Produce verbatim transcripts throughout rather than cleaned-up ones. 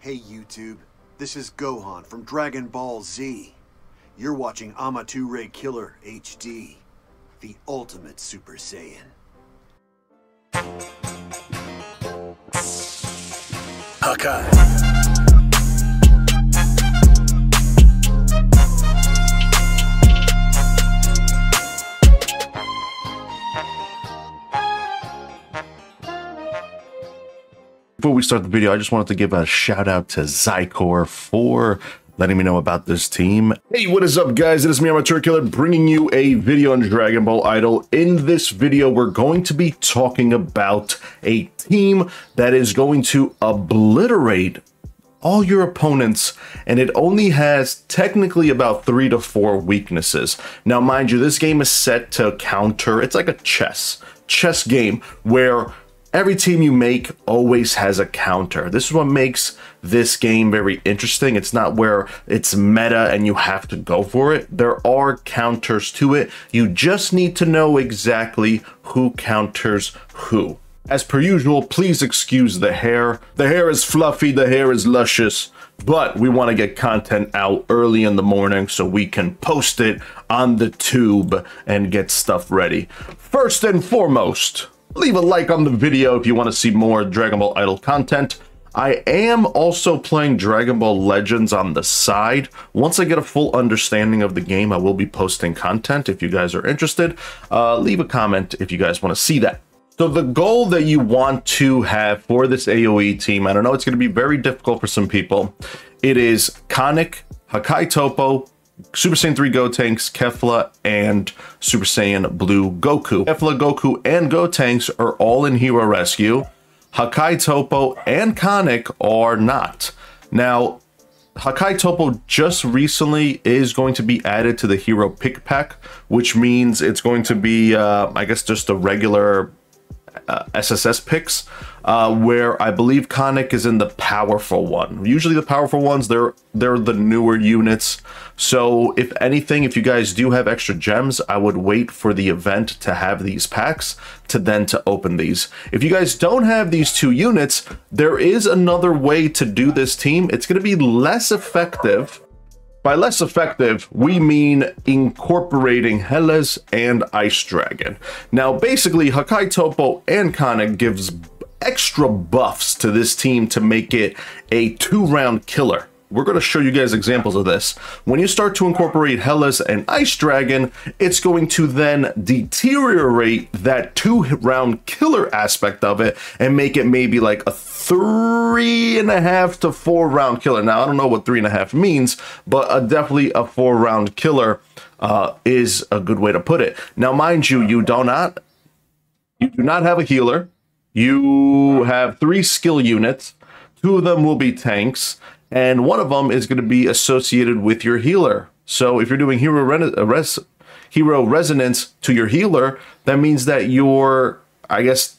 Hey YouTube, this is Gohan from Dragon Ball Z. You're watching AmatureKiLLerHD, the ultimate Super Saiyan. Hakai. Before we start the video, I just wanted to give a shout out to Zycor for letting me know about this team. Hey, what is up, guys? It is me, AmatureKiLLer, bringing you a video on Dragon Ball Idol. In this video, we're going to be talking about a team that is going to obliterate all your opponents, and it only has technically about three to four weaknesses. Now, mind you, this game is set to counter. It's like a chess, chess game where every team you make always has a counter. This is what makes this game very interesting. It's not where it's meta and you have to go for it. There are counters to it. You just need to know exactly who counters who. As per usual, please excuse the hair. The hair is fluffy, the hair is luscious, but we want to get content out early in the morning so we can post it on the tube and get stuff ready. First and foremost, leave a like on the video if you want to see more Dragon Ball Idol content. I am also playing Dragon Ball Legends on the side. Once I get a full understanding of the game, I will be posting content if you guys are interested. Uh, leave a comment if you guys want to see that. So the goal that you want to have for this A O E team, I don't know, it's going to be very difficult for some people. It is Konik, Hakai Toppo, Super Saiyan three Gotenks, Kefla, and Super Saiyan Blue Goku. Kefla, Goku, and Gotenks are all in Hero Rescue. Hakai Toppo and Konik are not. Now, Hakai Toppo just recently is going to be added to the Hero Pick Pack, which means it's going to be, uh, I guess, just a regular Uh, S S S picks, uh, where I believe Konik is in the powerful one. Usually the powerful ones, they're they're the newer units. So if anything, if you guys do have extra gems, I would wait for the event to have these packs to then to open these. If you guys don't have these two units, there is another way to do this team. It's going to be less effective. By less effective, we mean incorporating Hellas and Ice Dragon. Now, basically, Hakai Toppo and Konik gives extra buffs to this team to make it a two-round killer. We're going to show you guys examples of this. When you start to incorporate Hellas and Ice Dragon, it's going to then deteriorate that two-round killer aspect of it and make it maybe like a three and a half to four round killer. Now, I don't know what three and a half means, but a, definitely a four round killer uh, is a good way to put it. Now, mind you, you do not, you do not have a healer. You have three skill units. Two of them will be tanks, and one of them is going to be associated with your healer. So if you're doing hero, re res hero resonance to your healer, that means that your, I guess,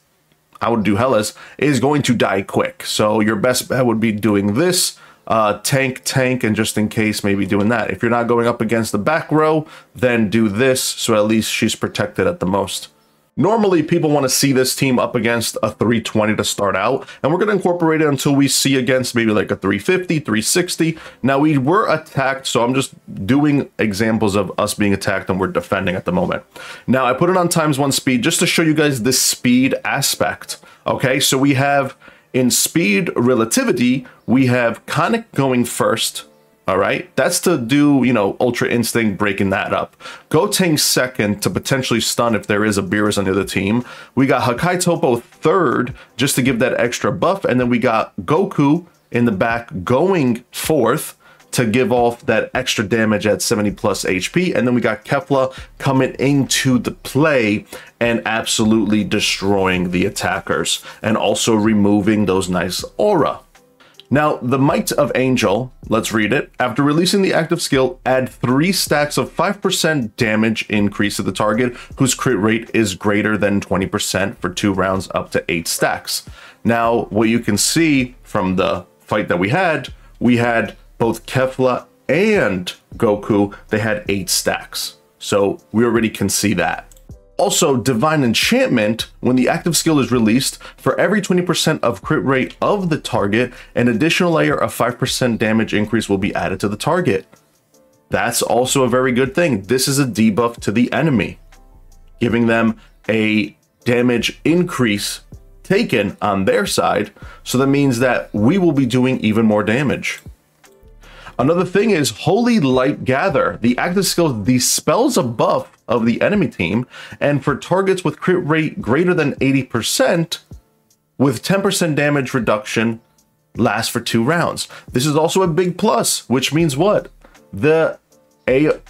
I would do Hellas, is going to die quick. So your best bet would be doing this, uh, tank, tank, and just in case maybe doing that. If you're not going up against the back row, then do this, so at least she's protected at the most. Normally, people want to see this team up against a three twenty to start out, and we're going to incorporate it until we see against maybe like a three fifty, three sixty. Now, we were attacked, so I'm just doing examples of us being attacked and we're defending at the moment. Now, I put it on times one speed just to show you guys this speed aspect. Okay, so we have in speed relativity, we have Konik going first. All right, that's to do, you know, Ultra Instinct, breaking that up. Gotenks second to potentially stun if there is a Beerus on the other team. We got Hakai Toppo third just to give that extra buff. And then we got Goku in the back going fourth to give off that extra damage at seventy plus H P. And then we got Kefla coming into the play and absolutely destroying the attackers and also removing those nice aura. Now, the Might of Angel, let's read it. After releasing the active skill, add three stacks of five percent damage increase to the target whose crit rate is greater than twenty percent for two rounds up to eight stacks. Now, what you can see from the fight that we had, we had both Kefla and Goku, they had eight stacks. So we already can see that. Also, Divine Enchantment, when the active skill is released, for every twenty percent of crit rate of the target, an additional layer of five percent damage increase will be added to the target. That's also a very good thing. This is a debuff to the enemy, giving them a damage increase taken on their side, so that means that we will be doing even more damage. Another thing is Holy Light Gather. The active skill dispels a buff of the enemy team, and for targets with crit rate greater than eighty percent, with ten percent damage reduction, lasts for two rounds. This is also a big plus, which means what? The, a,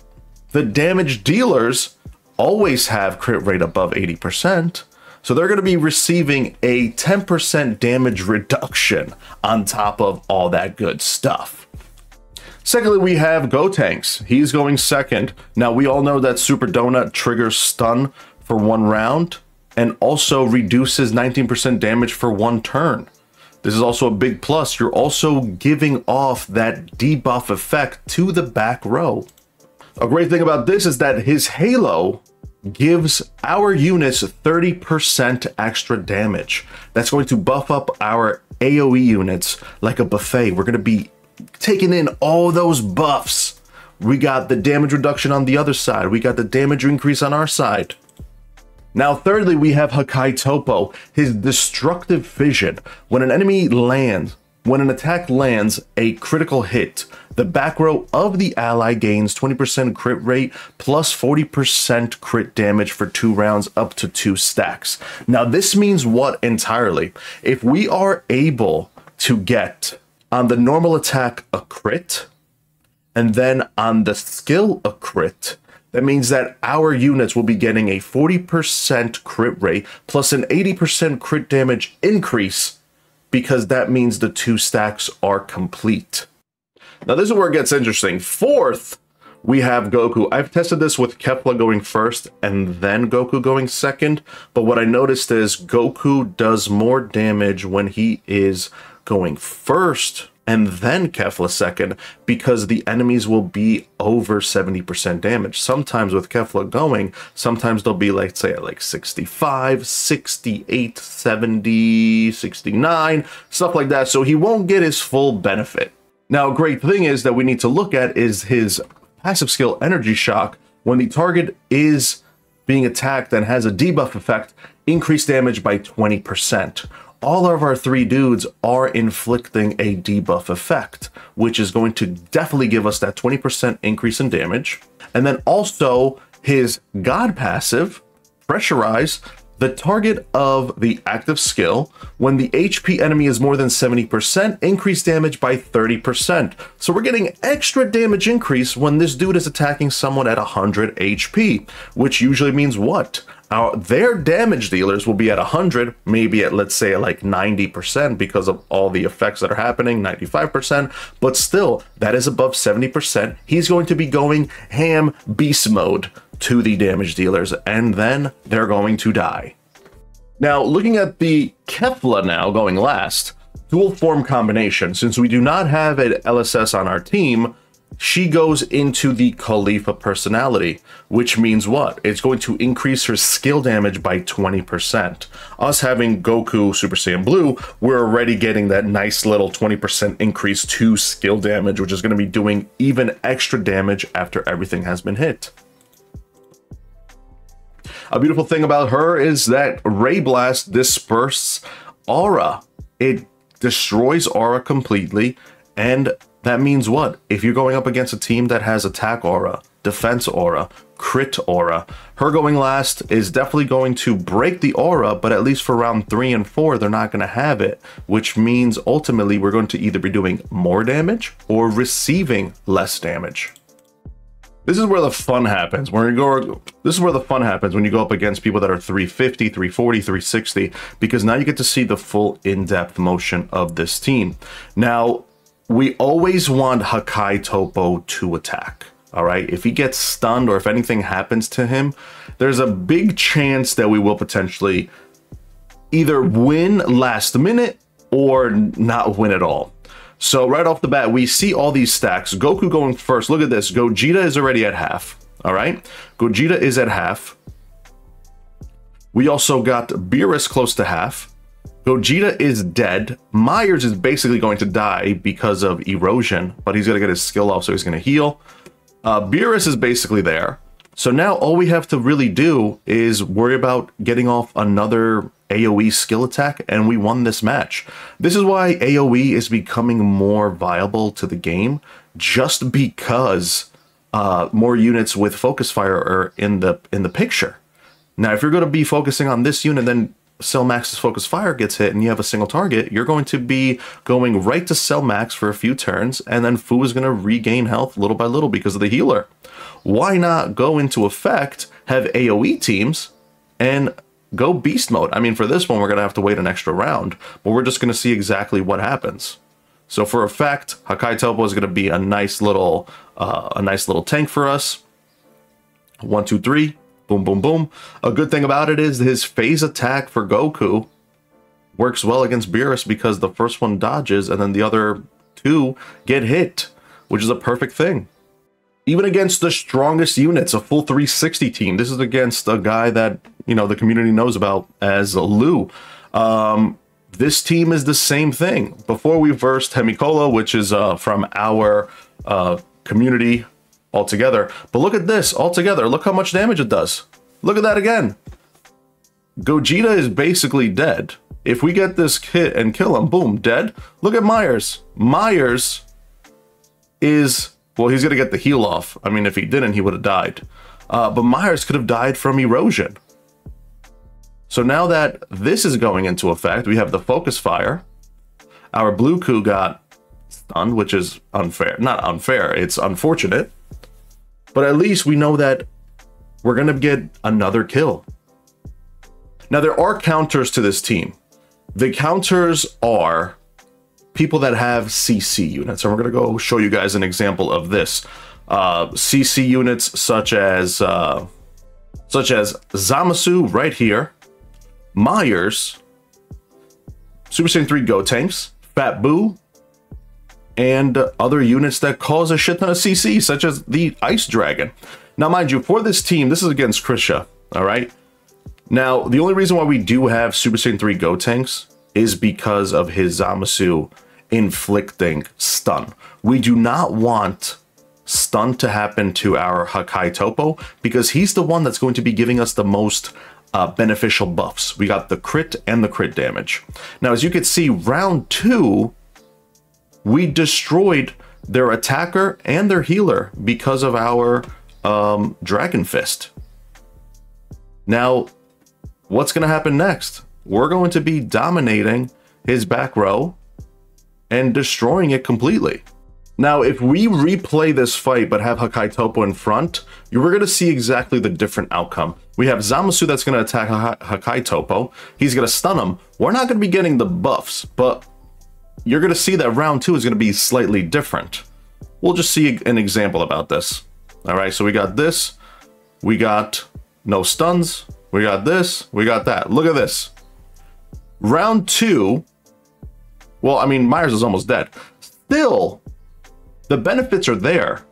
the damage dealers always have crit rate above eighty percent, so they're gonna be receiving a ten percent damage reduction on top of all that good stuff. Secondly, we have Gotenks. He's going second. Now, we all know that Super Donut triggers stun for one round and also reduces nineteen percent damage for one turn. This is also a big plus. You're also giving off that debuff effect to the back row. A great thing about this is that his Halo gives our units thirty percent extra damage. That's going to buff up our A O E units like a buffet. We're going to be taking in all those buffs. We got the damage reduction on the other side. We got the damage increase on our side. Now, thirdly, we have Hakai Toppo, his Destructive Vision. When an enemy lands, when an attack lands a critical hit, the back row of the ally gains twenty percent crit rate plus forty percent crit damage for two rounds up to two stacks. Now, this means what entirely? If we are able to get on the normal attack a crit, and then on the skill a crit, that means that our units will be getting a forty percent crit rate plus an eighty percent crit damage increase, because that means the two stacks are complete. Now, this is where it gets interesting. Fourth, we have Goku. I've tested this with Kefla going first and then Goku going second, but what I noticed is Goku does more damage when he is going first and then Kefla second, because the enemies will be over seventy percent damage. Sometimes with Kefla going, sometimes they'll be like, say, like sixty-five, sixty-eight, seventy, sixty-nine, stuff like that. So he won't get his full benefit. Now, a great thing is that we need to look at is his passive skill, Energy Shock. When the target is being attacked and has a debuff effect, increase damage by twenty percent. All of our three dudes are inflicting a debuff effect, which is going to definitely give us that twenty percent increase in damage. And then also his God passive, Pressurize, the target of the active skill, when the H P enemy is more than seventy percent, increase damage by thirty percent. So we're getting extra damage increase when this dude is attacking someone at one hundred H P, which usually means what? Our, their damage dealers will be at one hundred, maybe at, let's say, like ninety percent because of all the effects that are happening, ninety-five percent, but still, that is above seventy percent. He's going to be going ham beast mode to the damage dealers, and then they're going to die. Now, looking at the Kefla now going last, dual form combination. Since we do not have an L S S on our team, she goes into the Khalifa personality, which means what? It's going to increase her skill damage by twenty percent. Us having Goku Super Saiyan Blue, we're already getting that nice little twenty percent increase to skill damage, which is going to be doing even extra damage after everything has been hit. A beautiful thing about her is that Ray Blast disperses aura. It destroys aura completely, and that means what? If you're going up against a team that has attack aura, defense aura, crit aura, her going last is definitely going to break the aura, but at least for round three and four, they're not going to have it, which means ultimately we're going to either be doing more damage or receiving less damage. This is where the fun happens. When you go, this is where the fun happens when you go up against people that are three fifty, three forty, three sixty, because now you get to see the full in-depth motion of this team. Now, we always want Hakai Toppo to attack, all right? If he gets stunned or if anything happens to him, there's a big chance that we will potentially either win last minute or not win at all. So right off the bat, we see all these stacks. Goku going first. Look at this. Gogeta is already at half, all right? Gogeta is at half. We also got Beerus close to half. Gogeta is dead. Myers is basically going to die because of erosion, but he's going to get his skill off, so he's going to heal. Uh, Beerus is basically there. So now all we have to really do is worry about getting off another A O E skill attack, and we won this match. This is why A O E is becoming more viable to the game, just because uh, more units with focus fire are in the in the picture. Now, if you're going to be focusing on this unit, then Cell Max's focus fire gets hit and you have a single target, you're going to be going right to Cell Max for a few turns, and then Fu is going to regain health little by little because of the healer. Why not go into effect, have A O E teams, and go beast mode? I mean, for this one, we're going to have to wait an extra round, but we're just going to see exactly what happens. So for effect, Hakai Toppo is going to be a nice little uh, a nice little tank for us. One, two, three. Boom, boom, boom. A good thing about it is his phase attack for Goku works well against Beerus because the first one dodges and then the other two get hit, which is a perfect thing. Even against the strongest units, a full three sixty team. This is against a guy that, you know, the community knows about as Lou. Um, this team is the same thing. Before we versed Hemicola, which is uh, from our uh, community altogether. But look at this altogether. Look how much damage it does. Look at that again. Gogeta is basically dead. If we get this hit and kill him, boom, dead. Look at Myers. Myers is, well, he's going to get the heal off. I mean, if he didn't, he would have died. Uh, but Myers could have died from erosion. So now that this is going into effect, we have the focus fire. Our Blue Goku got stunned, which is unfair. Not unfair, it's unfortunate. But at least we know that we're going to get another kill. Now, there are counters to this team. The counters are people that have C C units. And we're going to go show you guys an example of this. Uh, C C units such as uh, such as Zamasu right here, Myers, Super Saiyan three Gotenks, Fat Boo, and other units that cause a shit ton of C C, such as the Ice Dragon. Now, mind you, for this team, this is against Krisha, all right? Now, the only reason why we do have Super Saiyan three Gotenks is because of his Zamasu inflicting stun. We do not want stun to happen to our Hakai Toppo because he's the one that's going to be giving us the most uh, beneficial buffs. We got the crit and the crit damage. Now, as you can see, round two, we destroyed their attacker and their healer because of our um, Dragon Fist. Now, what's going to happen next? We're going to be dominating his back row and destroying it completely. Now, if we replay this fight but have Hakai Toppo in front, you're going to see exactly the different outcome. We have Zamasu that's going to attack Hakai Toppo. He's going to stun him. We're not going to be getting the buffs, but you're going to see that round two is going to be slightly different. We'll just see an example about this. All right, so we got this. We got no stuns. We got this. We got that. Look at this. Round two. Well, I mean, Myers is almost dead. Still, the benefits are there.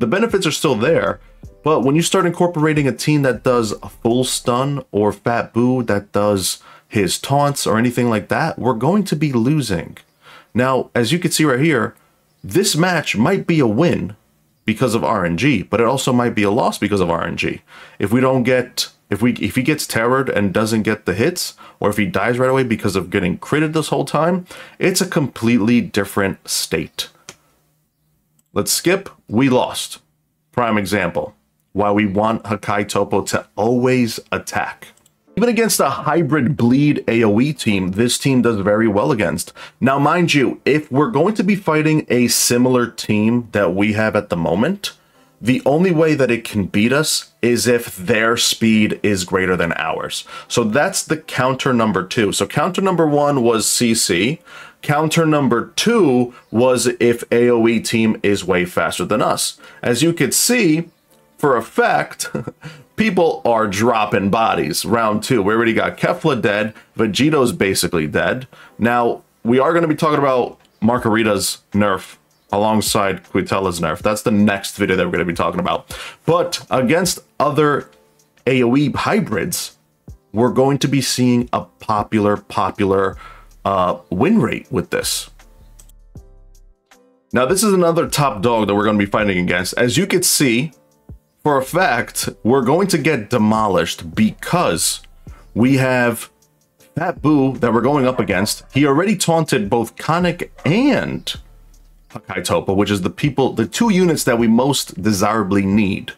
The benefits are still there. But when you start incorporating a team that does a full stun or Fat Boo that does his taunts or anything like that, we're going to be losing. Now, as you can see right here, this match might be a win because of R N G, but it also might be a loss because of R N G. If we don't get, if we, if he gets terrored and doesn't get the hits, or if he dies right away because of getting critted this whole time, it's a completely different state. Let's skip. We lost. Prime example why we want Hakai Toppo to always attack. Even against a hybrid bleed A O E team, this team does very well against. Now, mind you, if we're going to be fighting a similar team that we have at the moment, the only way that it can beat us is if their speed is greater than ours. So that's the counter number two. So counter number one was C C. Counter number two was if A O E team is way faster than us. As you could see, for effect, people are dropping bodies. Round two, we already got Kefla dead. Vegito's basically dead. Now, we are going to be talking about Margarita's nerf alongside Quitella's nerf. That's the next video that we're going to be talking about. But against other A O E hybrids, we're going to be seeing a popular, popular uh, win rate with this. Now, this is another top dog that we're going to be fighting against. As you can see, for a fact, we're going to get demolished because we have Fat Boo that we're going up against. He already taunted both Konik and Hakai Toppo, which is the people, the two units that we most desirably need.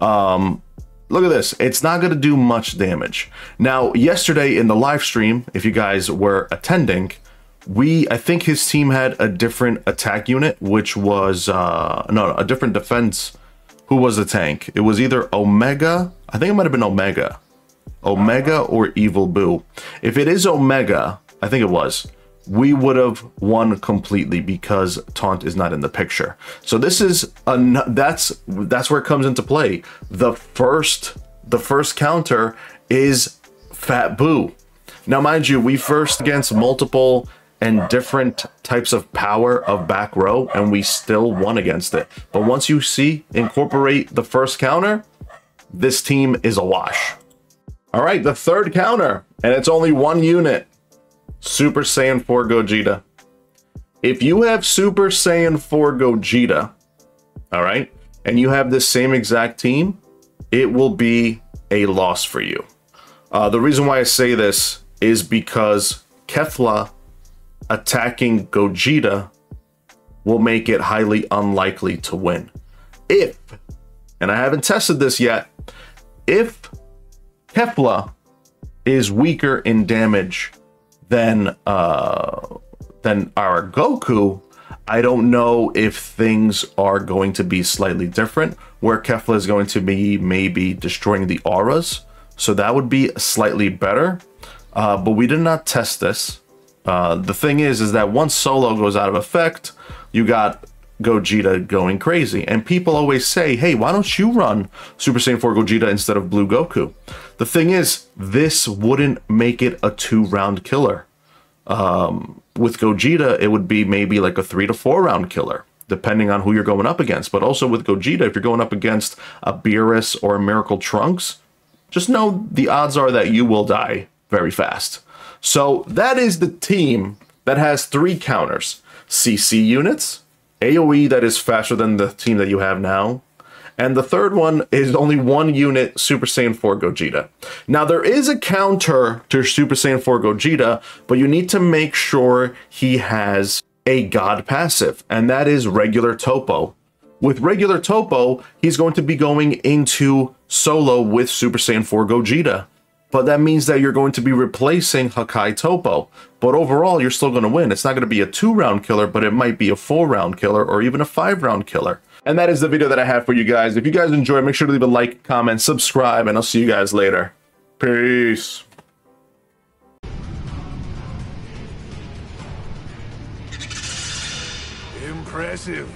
Um, look at this. It's not going to do much damage. Now, yesterday in the live stream, if you guys were attending, we, I think his team had a different attack unit, which was, uh, no, no, a different defense. Who was the tank? It was either Omega. I think it might have been Omega. Omega or Evil Boo. If it is Omega, I think it was, we would have won completely because taunt is not in the picture. So this is a, that's that's where it comes into play. The first the first counter is Fat Boo. Now, mind you, we first against multiple and different types of power of back row, and we still won against it. But once you see incorporate the first counter, this team is a wash. All right, the third counter, and it's only one unit. Super Saiyan four Gogeta. If you have Super Saiyan four Gogeta, all right, and you have this same exact team, it will be a loss for you. Uh, the reason why I say this is because Kefla attacking Gogeta will make it highly unlikely to win. If, and I haven't tested this yet, if Kefla is weaker in damage than uh than our Goku, I don't know if things are going to be slightly different, where Kefla is going to be maybe destroying the auras, so that would be slightly better, uh but we did not test this. Uh the thing is is that once solo goes out of effect, you got Gogeta going crazy, and people always say, hey, why don't you run Super Saiyan four Gogeta instead of Blue Goku? The thing is, this wouldn't make it a two round killer. Um with Gogeta, it would be maybe like a three to four round killer, depending on who you're going up against. But also with Gogeta, if you're going up against a Beerus or a Miracle Trunks, just know the odds are that you will die very fast. So that is the team that has three counters: C C units, A O E that is faster than the team that you have now, and the third one is only one unit, Super Saiyan four Gogeta. Now, there is a counter to Super Saiyan four Gogeta, but you need to make sure he has a God passive, and that is regular Toppo. With regular Toppo, he's going to be going into solo with Super Saiyan four Gogeta, but that means that you're going to be replacing Hakai Toppo. But overall, you're still going to win. It's not going to be a two-round killer, but it might be a four-round killer or even a five-round killer. And that is the video that I have for you guys. If you guys enjoyed, make sure to leave a like, comment, subscribe, and I'll see you guys later. Peace. Impressive.